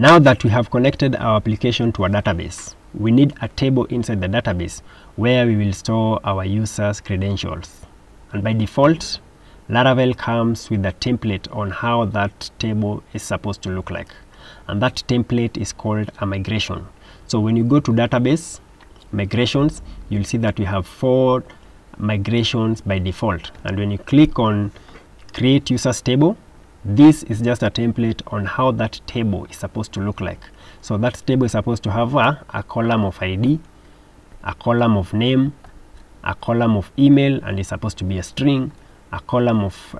Now that we have connected our application to a database, we need a table inside the database where we will store our users' credentials. And by default, Laravel comes with a template on how that table is supposed to look like. And that template is called a migration. So when you go to database, migrations, you'll see that we have 4 migrations by default. And when you click on create users table, this is just a template on how that table is supposed to look like. So that table is supposed to have a column of ID, a column of name, a column of email, and it's supposed to be a string, a column of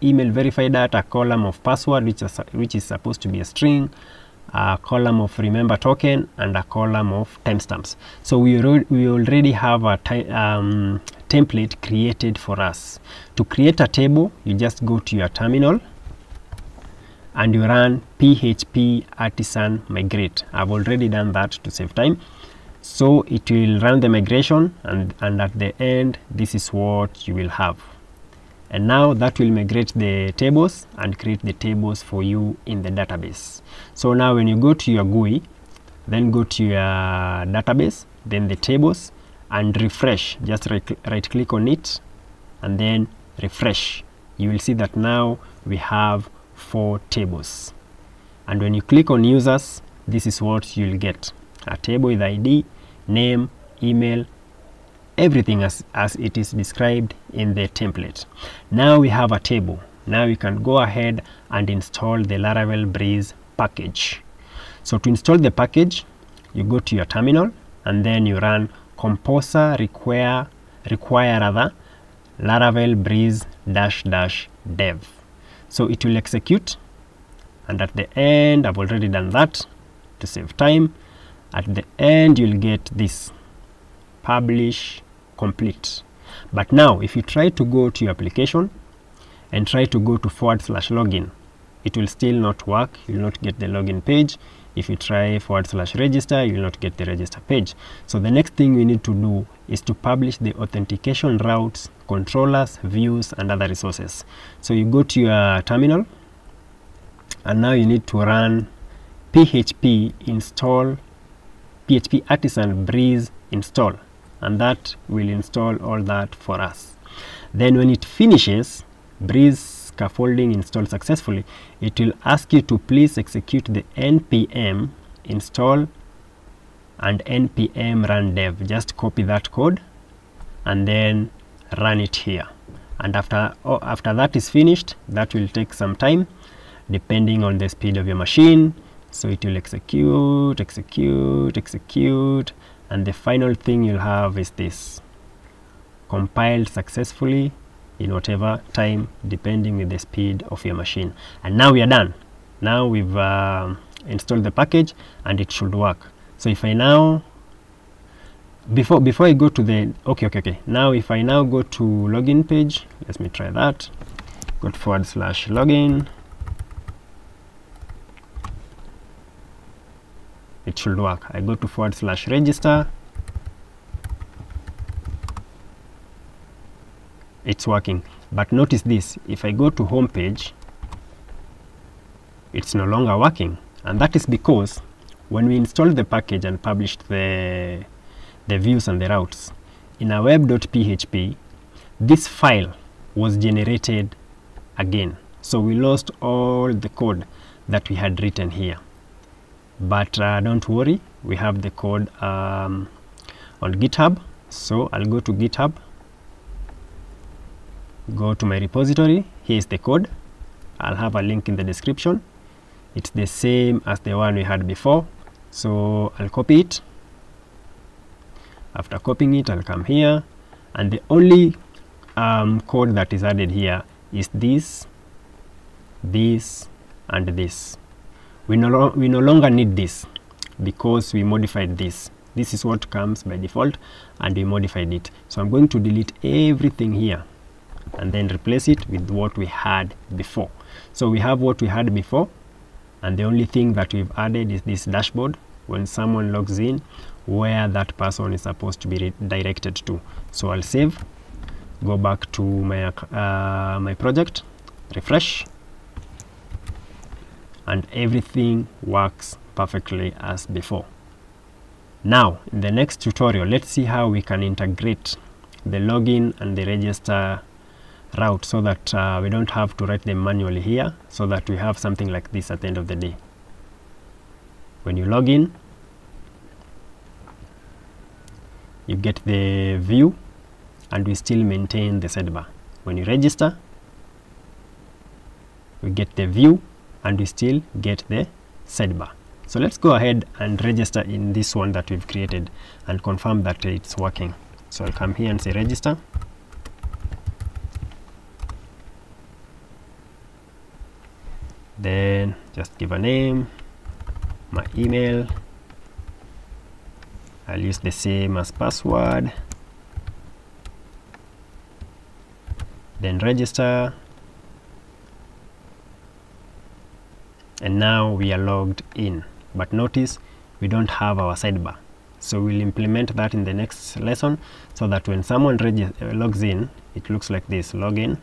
email verified data, a column of password, which is supposed to be a string, a column of remember token, and a column of timestamps. So we already have a template created for us. To create a table, you just go to your terminal and you run PHP Artisan migrate. I've already done that to save time. So it will run the migration, and at the end, this is what you will have. And now that will migrate the tables and create the tables for you in the database. So now when you go to your GUI, then go to your database, then the tables, and refresh. Just right click on it and then refresh. You will see that now we have 4 tables. And when you click on users, this is what you'll get. A table with ID, name, email, everything as it is described in the template. Now we have a table. Now we can go ahead and install the Laravel Breeze package. So to install the package, you go to your terminal and then you run Composer require Laravel Breeze --dev. So it will execute, and at the end, I've already done that to save time. At the end, you'll get this publish complete. But now if you try to go to your application and try to go to /login, it will still not work. You will not get the login page. If you try /register, you will not get the register page. So the next thing we need to do is to publish the authentication routes, controllers, views, and other resources. So you go to your terminal, and now you need to run php install php artisan breeze install, and that will install all that for us. Then when it finishes, Breeze scaffolding installed successfully, it will ask you to please execute the npm install and npm run dev. Just copy that code and then run it here. And after that is finished, that will take some time depending on the speed of your machine. So it will execute, and the final thing you'll have is this: compiled successfully in whatever time, depending with the speed of your machine. And now we are done. Now we've installed the package and it should work. So if I now, before I go to the, okay. Now if I now go to login page, let me try that. Go to /login. It should work. I go to /register. It's working. But notice this, if I go to home page, it's no longer working. And that is because when we installed the package and published the views and the routes in our web.php, this file was generated again. So we lost all the code that we had written here. But don't worry, we have the code on GitHub. So I'll go to GitHub. Go to my repository. Here is the code. I'll have a link in the description. It's the same as the one we had before. So I'll copy it. After copying it, I'll come here. And the only code that is added here is this, and this. We no longer need this because we modified this. This is what comes by default, and we modified it. So I'm going to delete everything here and then replace it with what we had before. So we have what we had before, and the only thing that we've added is this dashboard when someone logs in, where that person is supposed to be directed to. So I'll save, go back to my my project, refresh, and everything works perfectly as before. Now, in the next tutorial, let's see how we can integrate the login and the register route so that we don't have to write them manually here, so that we have something like this at the end of the day. When you log in, you get the view, and we still maintain the sidebar. When you register, we get the view, and we still get the sidebar. So let's go ahead and register in this one that we've created and confirm that it's working. So I'll come here and say register. Then just give a name, my email. I'll use the same as password. Then register. And now we are logged in. But notice we don't have our sidebar. So we'll implement that in the next lesson so that when someone logs in, it looks like this. Login.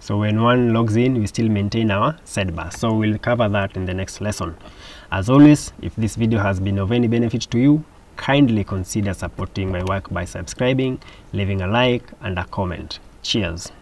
So when one logs in, we still maintain our sidebar. So we'll cover that in the next lesson. As always, if this video has been of any benefit to you, kindly consider supporting my work by subscribing, leaving a like and a comment. Cheers!